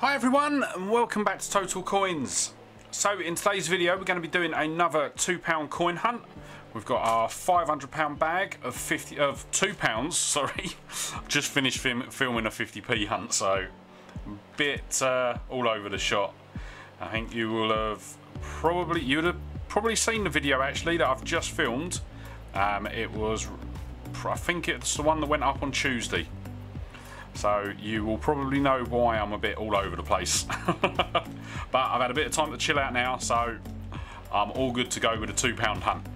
Hi everyone and welcome back to Total Coins. So in today's video we're going to be doing another £2 coin hunt. We've got our £500 bag of £2, sorry. Just finished filming a 50p hunt, so a bit all over the shop. I think you will have probably seen the video actually that I've just filmed. It was, I think it's the one that went up on Tuesday. So you will probably know why I'm a bit all over the place. But I've had a bit of time to chill out now, so I'm all good to go with a £2 hunt.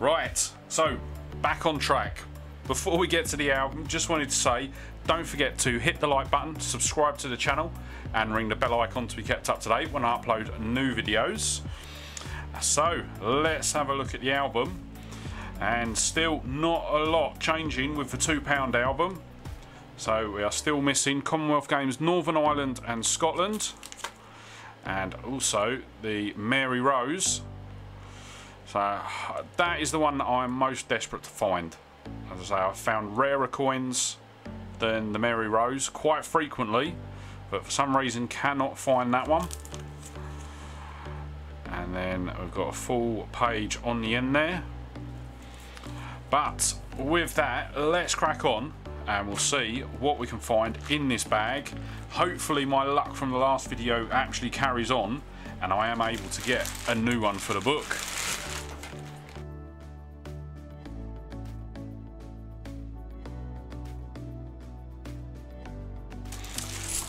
Right, so back on track. Before we get to the album, just wanted to say, don't forget to hit the like button, subscribe to the channel, and ring the bell icon to be kept up to date when I upload new videos. So let's have a look at the album. And still not a lot changing with the £2 album. So we are still missing Commonwealth Games Northern Ireland and Scotland, and also the Mary Rose. So that is the one that I'm most desperate to find. As I say, I've found rarer coins than the Mary Rose quite frequently, but for some reason cannot find that one. And then we've got a full page on the end there. But with that, let's crack on. And we'll see what we can find in this bag. Hopefully my luck from the last video actually carries on and I am able to get a new one for the book.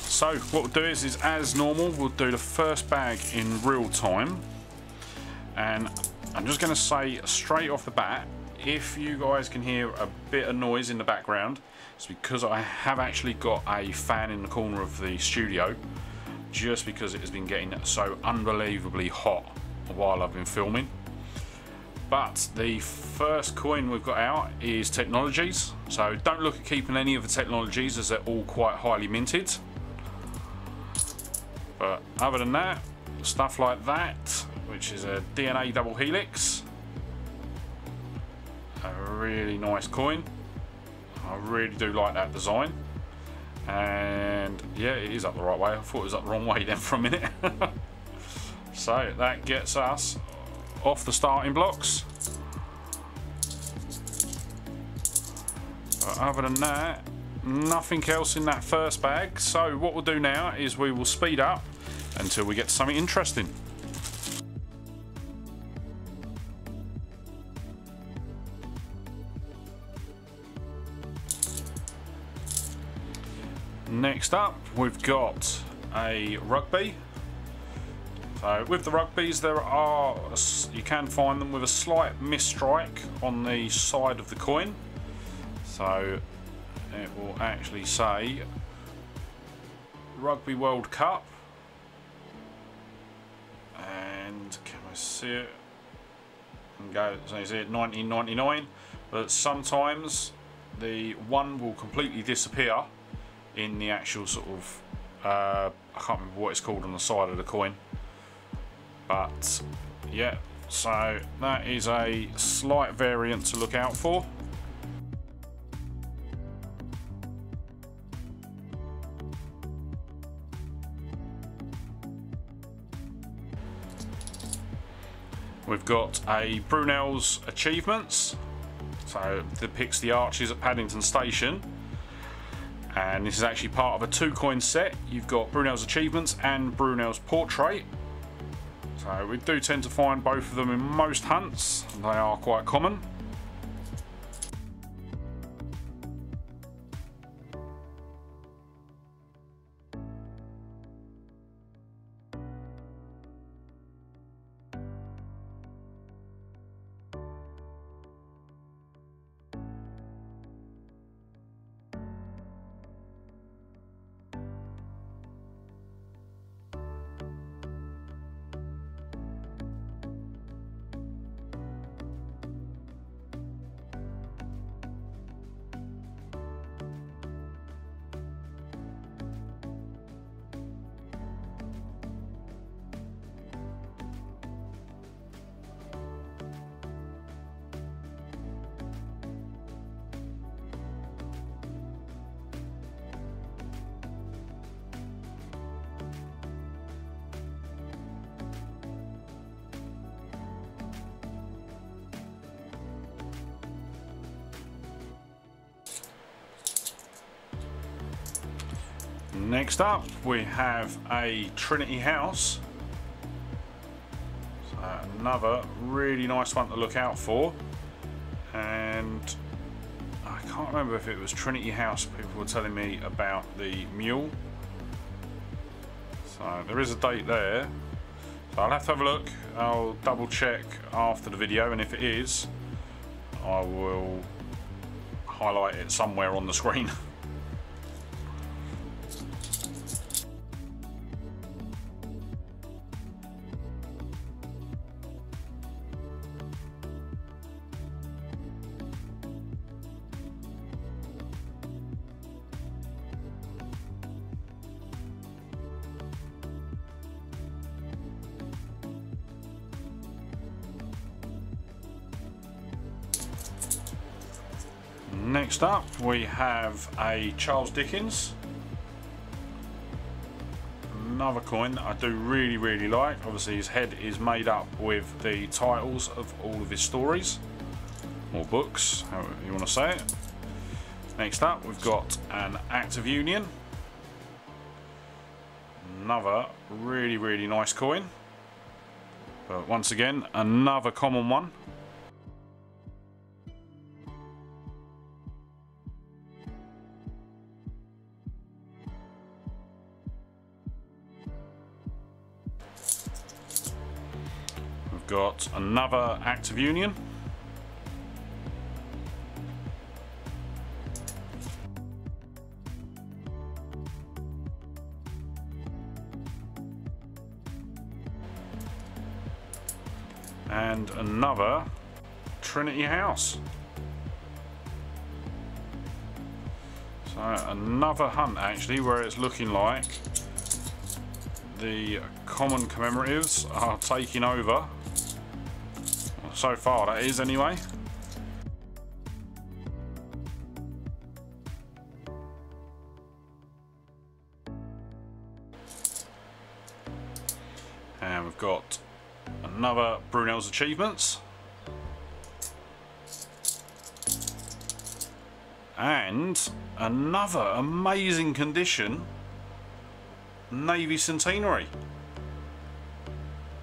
So what we'll do is as normal, we'll do the first bag in real time. And I'm just gonna say straight off the bat, if you guys can hear a bit of noise in the background, it's because I have actually got a fan in the corner of the studio, just because it has been getting so unbelievably hot while I've been filming. But the first coin we've got out is Technologies, so don't look at keeping any of the Technologies as they're all quite highly minted. But other than that, stuff like that, which is a DNA double helix, a really nice coin. I really do like that design. And yeah, it is up the right way. I thought it was up the wrong way then for a minute. So that gets us off the starting blocks. But other than that, nothing else in that first bag. So what we'll do now is we will speed up until we get something interesting. Next up, we've got a rugby. So with the rugbies, there are, you can find them with a slight misstrike on the side of the coin. So it will actually say Rugby World Cup. And can I see it? And go, so you see it 1999. But sometimes the one will completely disappear in the actual sort of, I can't remember what it's called on the side of the coin. But yeah, so that is a slight variant to look out for. We've got a Brunel's achievements. So it depicts the arches at Paddington Station. And this is actually part of a 2 coin set. You've got Brunel's achievements and Brunel's portrait. So we do tend to find both of them in most hunts. They are quite common. Next up we have a Trinity House. So another really nice one to look out for, and I can't remember if it was Trinity House people were telling me about the mule. So there is a date there, so I'll have to have a look. I'll double check after the video, and if it is I will highlight it somewhere on the screen. Next up we have a Charles Dickens, another coin that I do really like. Obviously his head is made up with the titles of all of his stories, or books, however you want to say it. Next up we've got an Act of Union, another really nice coin, but once again another common one. Got another Act of Union. And another Trinity House. So another hunt actually where it's looking like the common commemoratives are taking over. So far that is, anyway. And we've got another Brunel's Achievements. And another amazing condition Navy Centenary.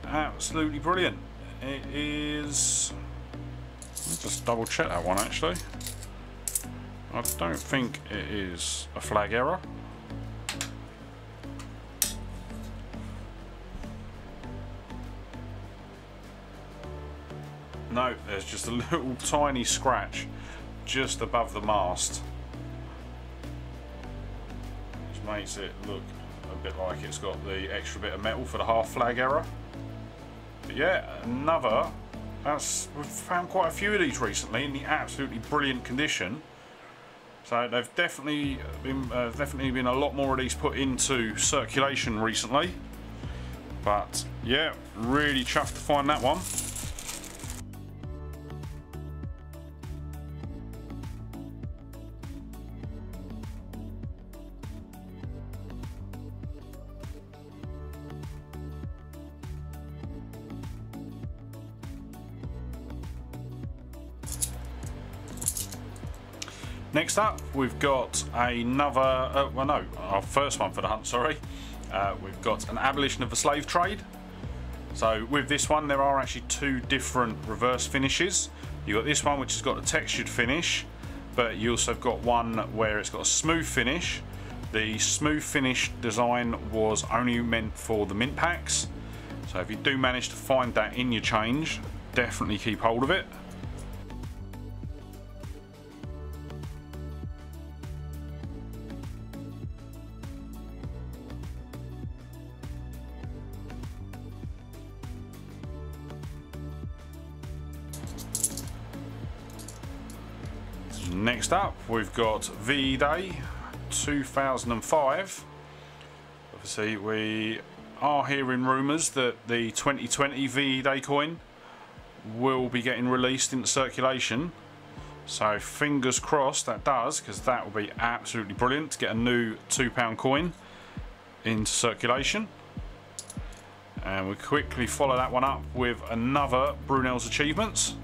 Absolutely brilliant. It is, let's just double check that one actually. I don't think it is a flag error. No, there's just a little tiny scratch just above the mast, which makes it look a bit like it's got the extra bit of metal for the half flag error. But yeah, another, we've found quite a few of these recently in the absolutely brilliant condition. So they've definitely been a lot more of these put into circulation recently. But yeah, really chuffed to find that one. Next up, we've got another, well no, our first one for the hunt, sorry. We've got an Abolition of the Slave Trade. So with this one, there are actually two different reverse finishes. You've got this one, which has got a textured finish, but you also have got one where it's got a smooth finish. The smooth finish design was only meant for the mint packs. So if you do manage to find that in your change, definitely keep hold of it. Next up we've got VE Day 2005. Obviously we are hearing rumours that the 2020 VE Day coin will be getting released into circulation. So fingers crossed that does, because that will be absolutely brilliant to get a new £2 coin into circulation. And we quickly follow that one up with another Brunel's Achievements.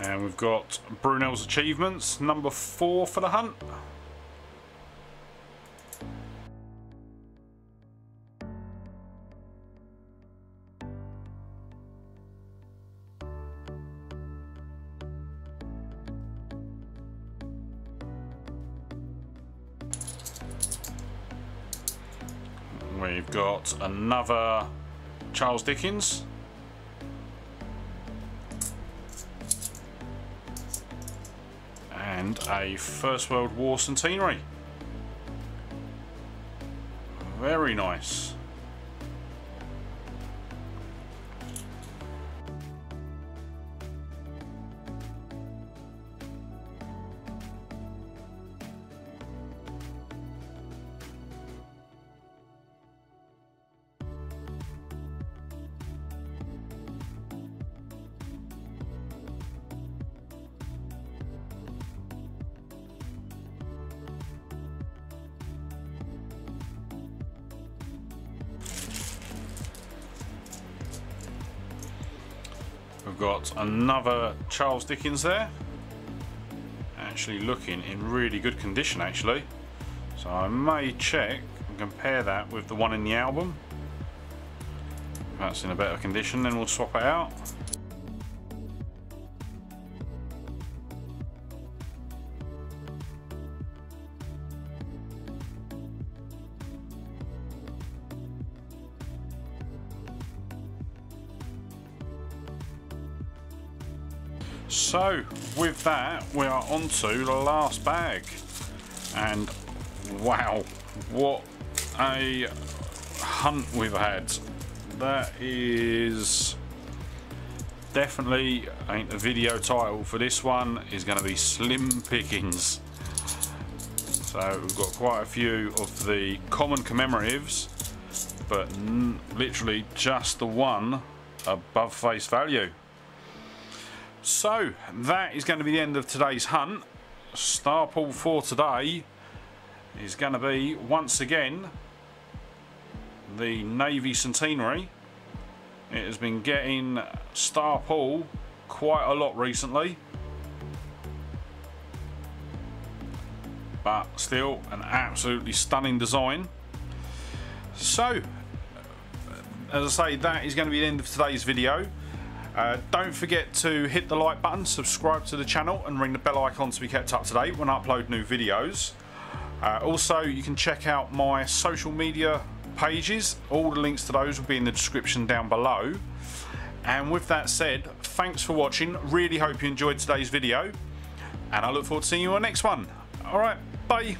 And we've got Brunel's achievements, number 4 for the hunt. We've got another Charles Dickens. And a First World War centenary. Very nice. We've got another Charles Dickens there, actually looking in really good condition actually, so I may check and compare that with the one in the album. If that's in a better condition, then we'll swap it out. So with that, we are on to the last bag, and wow, what a hunt we've had. That is definitely, I think the video title for this one is going to be Slim Pickings. So we've got quite a few of the common commemoratives, but literally just the one above face value. So that is going to be the end of today's hunt. Star pool for today is going to be once again the Navy Centenary. It has been getting star pool quite a lot recently, but still an absolutely stunning design. So as I say, that is going to be the end of today's video. Don't forget to hit the like button, subscribe to the channel and ring the bell icon to be kept up to date when I upload new videos. Also, you can check out my social media pages. All the links to those will be in the description down below. And with that said, thanks for watching. Really hope you enjoyed today's video, and I look forward to seeing you on the next one. Alright, bye.